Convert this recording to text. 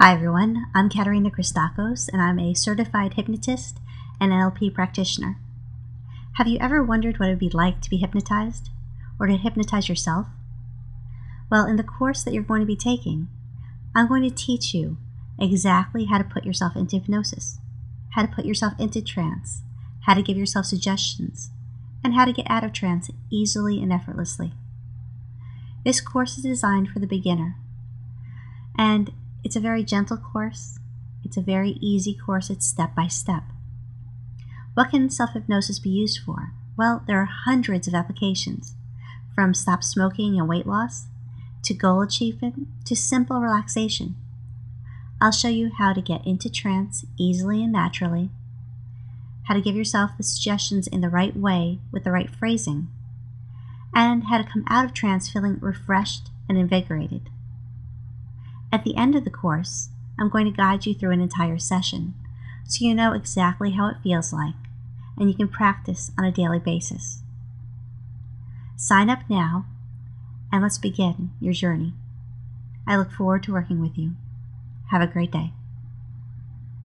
Hi everyone, I'm Katarina Christakos and I'm a certified hypnotist and NLP practitioner. Have you ever wondered what it would be like to be hypnotized or to hypnotize yourself? Well, in the course that you're going to be taking, I'm going to teach you exactly how to put yourself into hypnosis, how to put yourself into trance, how to give yourself suggestions, and how to get out of trance easily and effortlessly. This course is designed for the beginner, and it's a very gentle course. It's a very easy course. It's step by step. What can self-hypnosis be used for? Well, there are hundreds of applications, from stop smoking and weight loss, to goal achievement, to simple relaxation. I'll show you how to get into trance easily and naturally, how to give yourself the suggestions in the right way with the right phrasing, and how to come out of trance feeling refreshed and invigorated. At the end of the course, I'm going to guide you through an entire session, so you know exactly how it feels like, and you can practice on a daily basis. Sign up now, and let's begin your journey. I look forward to working with you. Have a great day.